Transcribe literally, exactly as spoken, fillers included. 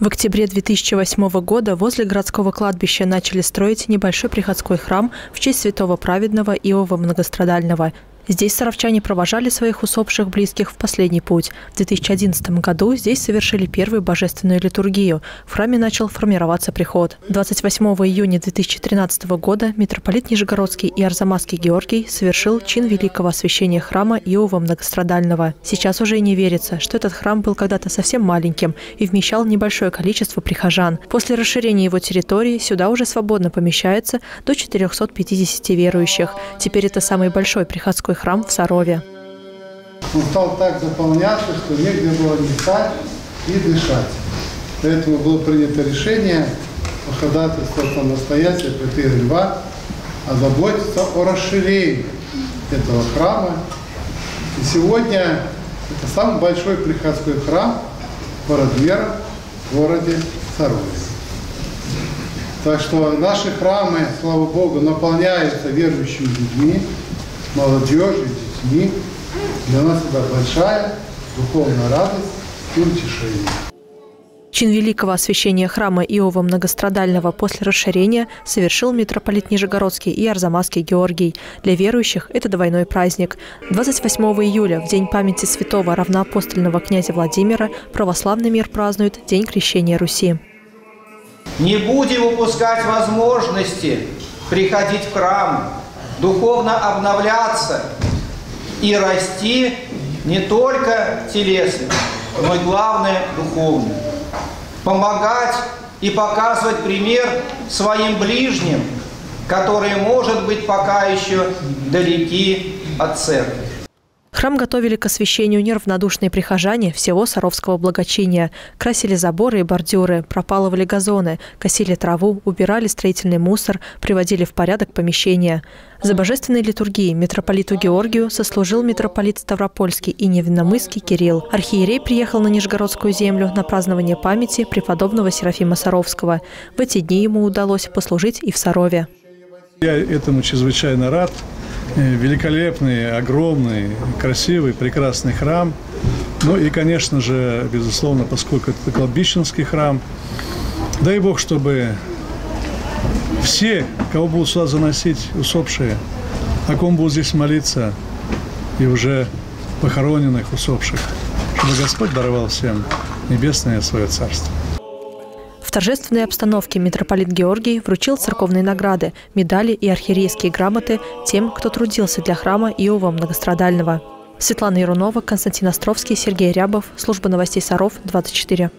В октябре две тысячи восьмого года возле городского кладбища начали строить небольшой приходской храм в честь святого праведного Иова Многострадального. Здесь саровчане провожали своих усопших близких в последний путь. В две тысячи одиннадцатом году здесь совершили первую божественную литургию. В храме начал формироваться приход. двадцать восьмого июня две тысячи тринадцатого года митрополит Нижегородский и Арзамасский Георгий совершил чин великого освящения храма Иова Многострадального. Сейчас уже и не верится, что этот храм был когда-то совсем маленьким и вмещал небольшое количество прихожан. После расширения его территории сюда уже свободно помещается до четырёхсот пятидесяти верующих. Теперь это самый большой приходской храм храм в Сарове. Он стал так заполняться, что негде было встать и дышать. Поэтому было принято решение по ходатайству настоятеля святого Льва озаботиться о расширении этого храма. И сегодня это самый большой приходской храм по размерам в городе Сарове. Так что наши храмы, слава Богу, наполняются верующими людьми, молодежи, детьми. Для нас это большая духовная радость и утешение. Чин великого освящения храма Иова Многострадального после расширения совершил митрополит Нижегородский и Арзамасский Георгий. Для верующих это двойной праздник. двадцать восьмого июля, в день памяти святого равноапостольного князя Владимира, православный мир празднует День крещения Руси. Не будем упускать возможности приходить в храм, духовно обновляться и расти не только телесно, но и, главное, духовно. Помогать и показывать пример своим ближним, которые, может быть, пока еще далеки от церкви. Храм готовили к освящению неравнодушные прихожане всего саровского благочиния. Красили заборы и бордюры, пропалывали газоны, косили траву, убирали строительный мусор, приводили в порядок помещения. За божественной литургией митрополиту Георгию сослужил митрополит Ставропольский и Невинномысский Кирилл. Архиерей приехал на Нижегородскую землю на празднование памяти преподобного Серафима Саровского. В эти дни ему удалось послужить и в Сарове. Я этому чрезвычайно рад. Великолепный, огромный, красивый, прекрасный храм. Ну и, конечно же, безусловно, поскольку это кладбищенский храм, дай Бог, чтобы все, кого будут сюда заносить усопшие, о ком будут здесь молиться и уже похороненных усопших, чтобы Господь даровал всем небесное свое царство. В торжественной обстановке митрополит Георгий вручил церковные награды, медали и архиерейские грамоты тем, кто трудился для храма Иова Многострадального. Светлана Ирунова, Константин Островский, Сергей Рябов. Служба новостей Саров, двадцать четыре.